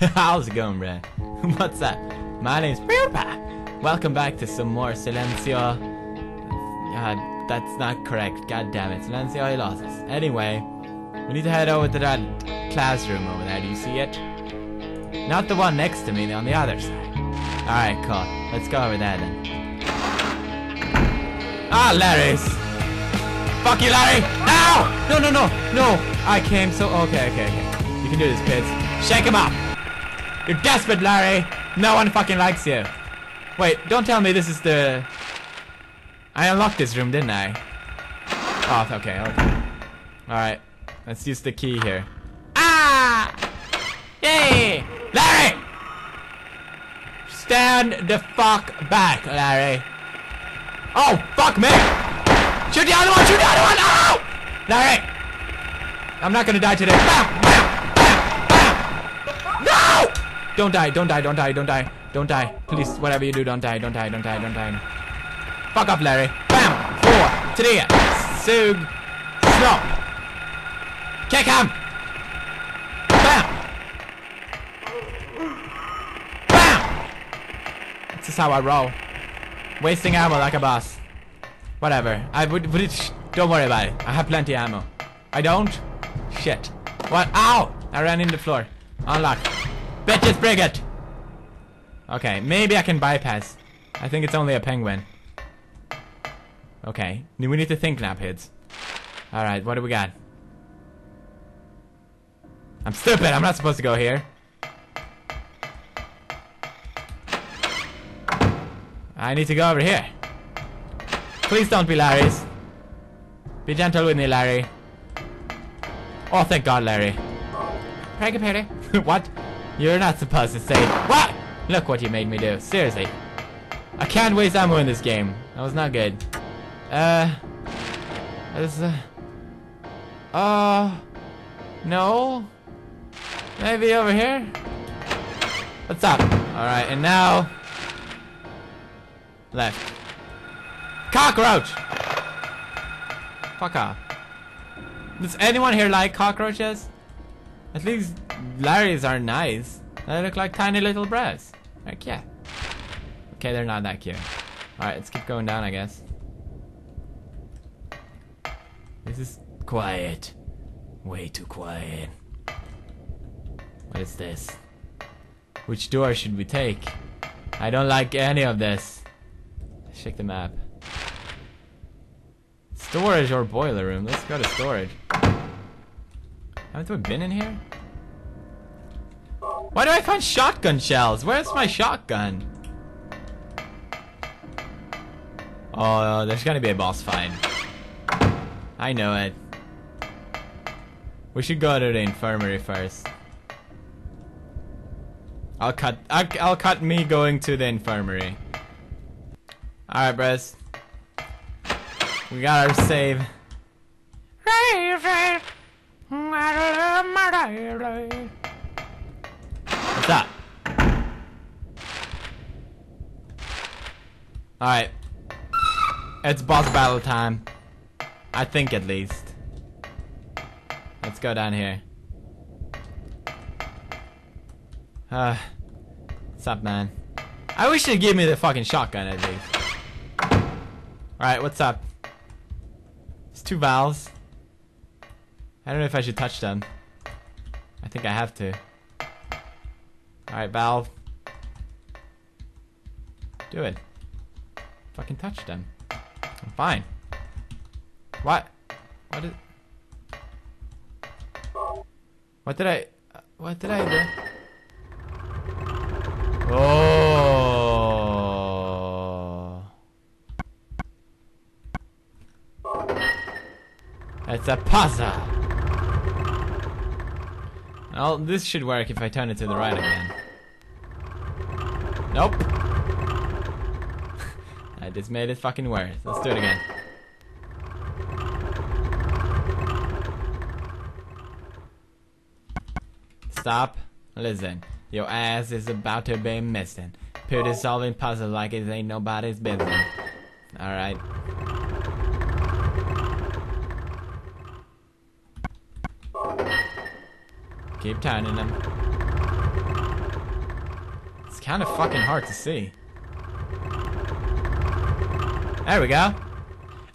How's it going, bruh? What's up? My name's PewDiePie. Welcome back to some more Silencio. God, that's not correct. God damn it. Silencio, he lost us. Anyway, we need to head over to that classroom over there. Do you see it? Not the one next to me, on the other side. Alright, cool. Let's go over there then. Ah, Larry's! Fuck you, Larry! Ow! No, no, no! No! I came so... Okay. You can do this, kids. Shake him up! You're desperate, Larry! No one fucking likes you! Wait, don't tell me this is the... I unlocked this room, didn't I? Oh, okay. Alright. Let's use the key here. Ah! Yay! Larry! Stand the fuck back, Larry. Oh, fuck me! Shoot the other one! Shoot the other one! Ow! Larry! I'm not gonna die today. Bam! Bam! Bam! Bam! No! Don't die, don't die, don't die, don't die. Don't die. Please, whatever you do, don't die, don't die, don't die, don't die. Fuck up, Larry. Bam! 4, 3, Sug. Slow. Kick him! This is how I roll. Wasting ammo like a boss. Whatever. I would don't worry about it. I have plenty of ammo. I don't? Shit. What? Ow! I ran in the floor. Unlock. Bitches Brigade! Okay, maybe I can bypass. I think it's only a penguin. Okay. We need to think now, kids. Alright, what do we got? I'm stupid! I'm not supposed to go here. I need to go over here. Please don't be Larry's. Be gentle with me, Larry. Oh, thank God, Larry. Preggy Perry. What? You're not supposed to say. What? Look what you made me do. Seriously. I can't waste ammo in this game. That was not good. No. Maybe over here? What's up? Alright, and now... Left. Cockroach! Fuck off. Does anyone here like cockroaches? At least Larry's are nice. They look like tiny little brats. Like, yeah. Okay, they're not that cute. Alright, let's keep going down, I guess. This is quiet. Way too quiet. What is this? Which door should we take? I don't like any of this. Check the map. Storage or boiler room? Let's go to storage. Haven't we been in here? Why do I find shotgun shells? Where's my shotgun? Oh, there's gonna be a boss fight. I know it. We should go to the infirmary first. I'll cut me going to the infirmary. Alright, bros. We got our save. What's up? Alright. It's boss battle time. I think, at least. Let's go down here. What's up, man? I wish they'd give me the fucking shotgun, at least. Alright, what's up? It's 2 valves. I don't know if I should touch them. I think I have to. Alright, valve. Do it. Fucking touch them. I'm fine. What? What did I do? Oh! It's a puzzle! Well, this should work if I turn it to the right again. Nope! I just made it fucking worse. Let's do it again. Stop. Listen. Your ass is about to be missing. Pewdie solving puzzle like it ain't nobody's business. Alright. Keep turning them. kind of fucking hard to see. There we go.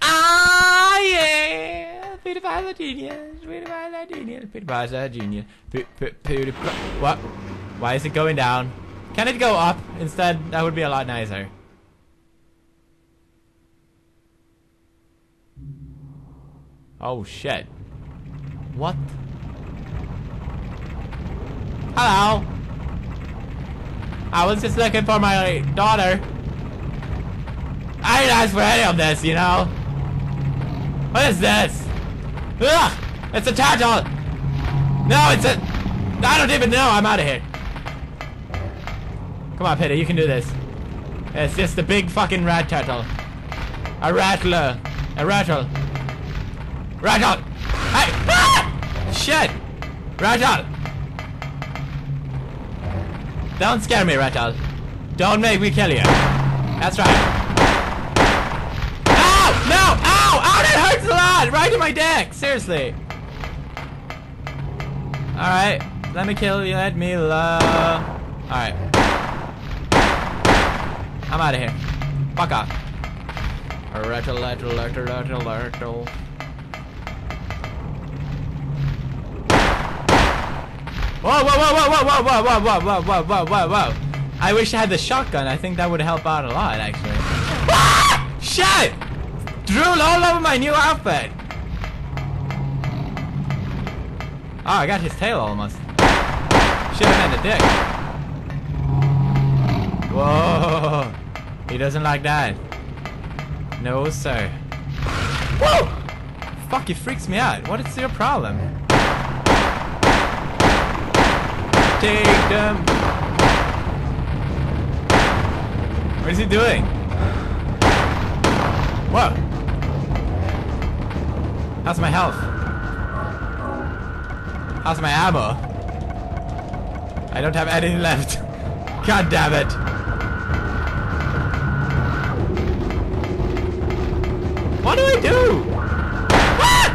Ah, yeah! PewDiePie's a genius. PewDiePie's a genius. PewDiePie's a genius. PewDiePie. What? Why is it going down? Can it go up instead? That would be a lot nicer. Oh shit. What? Hello. I was just looking for my daughter. I didn't ask for any of this, you know? What is this? Ugh! It's a charge on. No, it's a... I don't even know. I'm out of here. Come on, Peter. You can do this. It's just a big fucking rat turtle. A rattler. A rattle. Rattle! Hey! Ah! Shit! Rattle! Don't scare me, Rattle. Don't make me kill you. That's right. Ow! No! Ow! Ow! That hurts a lot! Right in my dick! Seriously. Alright. Let me kill you. Let me love. Alright. I'm out of here. Fuck off. Rattle, rattle, rattle, rattle, rattle. Whoa, whoa, whoa, whoa, whoa, whoa, whoa, whoa, whoa, whoa, whoa, whoa, whoa. I wish I had the shotgun. I think that would help out a lot, actually. Ah! Shit! Drool all over my new outfit. Oh, I got his tail almost. Should've had the dick. Whoa. He doesn't like that. No, sir. Woo! Fuck, he freaks me out. What is your problem? Take them. What is he doing? Whoa. How's my health? How's my ammo? I don't have any left. God damn it. What do I do? Ah!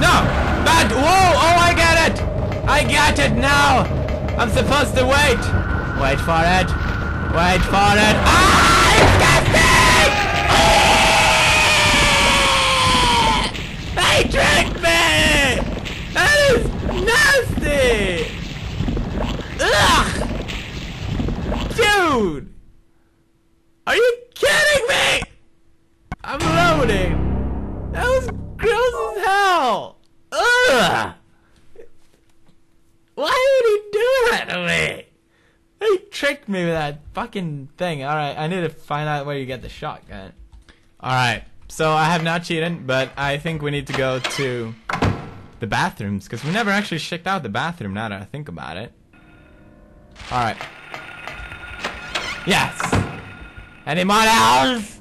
No. Bad. Whoa. Oh, I get it. I get it now. I'm supposed to wait! Wait for it! Wait for it! Ah! It escaped me! They tricked me! That is nasty! Ugh! Dude! Are you kidding me? I'm loading! That was gross as hell! Ugh! Why would he do that to me? He tricked me with that fucking thing. Alright, I need to find out where you get the shotgun. Alright, so I have not cheated, but I think we need to go to the bathrooms, because we never actually checked out the bathroom now that I think about it. Alright. Yes! Anyone else?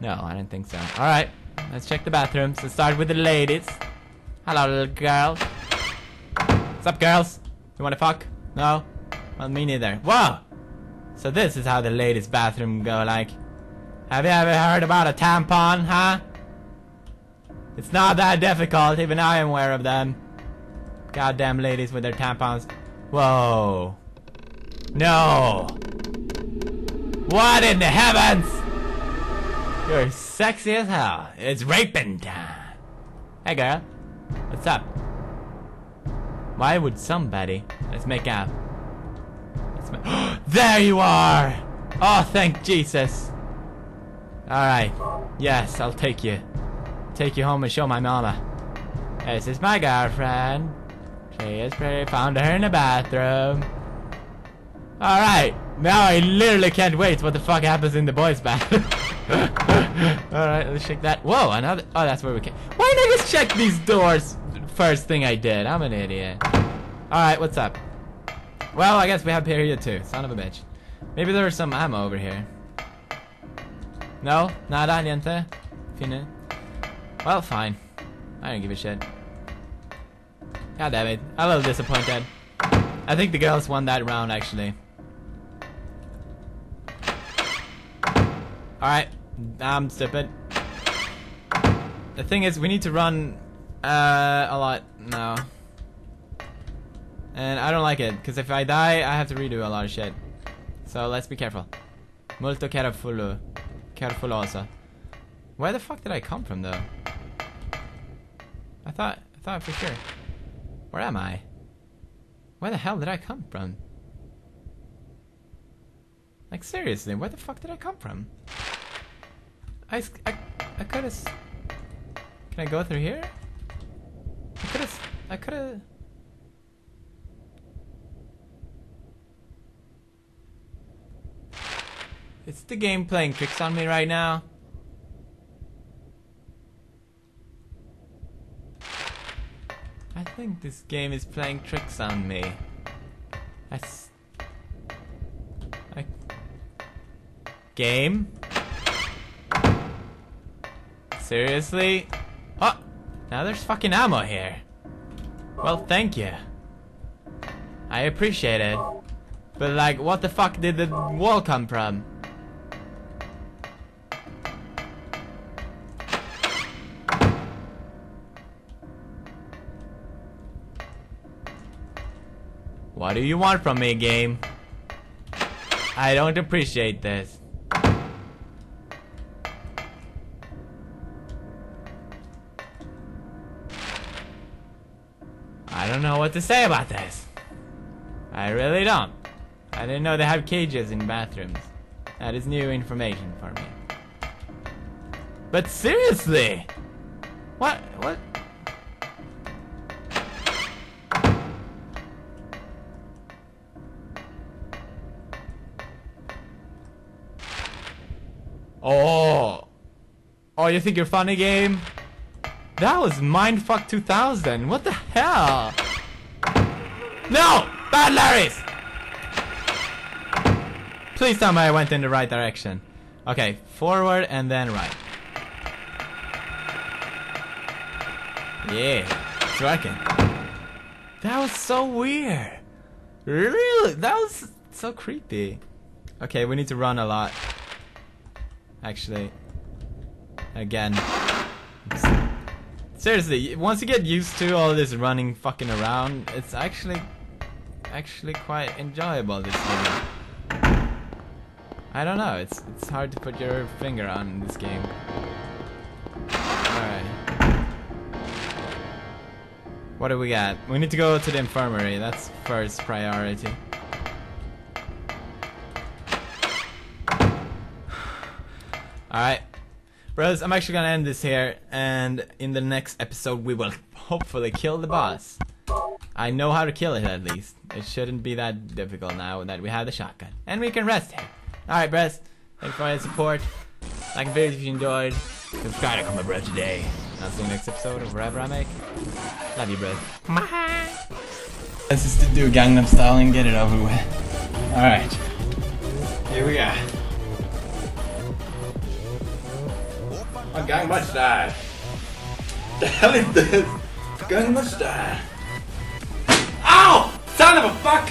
No, I didn't think so. Alright, let's check the bathrooms. Let's start with the ladies. Hello, little girl. What's up, girls? You wanna fuck? No? Well, me neither. Whoa! So this is how the ladies' bathroom go like. Have you ever heard about a tampon, huh? It's not that difficult, even I am aware of them. Goddamn ladies with their tampons. Whoa. No! What in the heavens? You're sexy as hell. It's raping time. Hey, girl. What's up? Why would somebody... Let's make out. Let's make... There you are! Oh, thank Jesus. Alright. Yes, I'll take you. Take you home and show my mama. This is my girlfriend. She is pretty. Found her in the bathroom. Alright. Now I literally can't wait what the fuck happens in the boys' bathroom. Alright, let's check that. Whoa, another... Oh, that's where we came. Why didn't I just check these doors? First thing I did. I'm an idiot. Alright, what's up? Well, I guess we have period too. Son of a bitch. Maybe there was some ammo over here. No? Nada, niente? Fine. Well, fine. I don't give a shit. God damn it. I'm a little disappointed. I think the girls won that round, actually. Alright. I'm stupid. The thing is, we need to run... a lot, no. And I don't like it, because if I die, I have to redo a lot of shit. So let's be careful. Molto careful. Careful. Where the fuck did I come from, though? I thought for sure. Where am I? Where the hell did I come from? Like, seriously, where the fuck did I come from? I could have... Can I go through here? I could have... It's the game playing tricks on me right now. I think this game is playing tricks on me. Game? Seriously? Oh! Now there's fucking ammo here. Well, thank you. I appreciate it. But like, what the fuck did the wall come from? What do you want from me, game? I don't appreciate this. I don't know what to say about this. I really don't. I didn't know they have cages in bathrooms. That is new information for me. But seriously! What? Oh! Oh, you think you're funny, game? That was Mindfuck 2000. What the hell? No! Bad Larry's! Please tell me I went in the right direction. Okay, forward and then right. Yeah, it's working. That was so weird. Really? That was so creepy. Okay, we need to run a lot. Actually. Again. Seriously, once you get used to all this running fucking around, it's actually quite enjoyable, this game. I don't know, it's hard to put your finger on in this game. Alright. What do we got? We need to go to the infirmary, that's first priority. Alright. Bros, I'm actually gonna end this here, and in the next episode we will hopefully kill the boss. I know how to kill it, at least. It shouldn't be that difficult now that we have the shotgun. And we can rest here. Alright, bros. Thanks for your support. Like the video if you enjoyed. Subscribe to Come Bro today. I'll see you next episode of whatever I make. Love you, bros. Bye. Let's just do Gangnam Style and get it over with. Alright. Here we go. Oh, Gangnam Style. What the hell is this? Gangnam Style. Ow! Son of a fuck!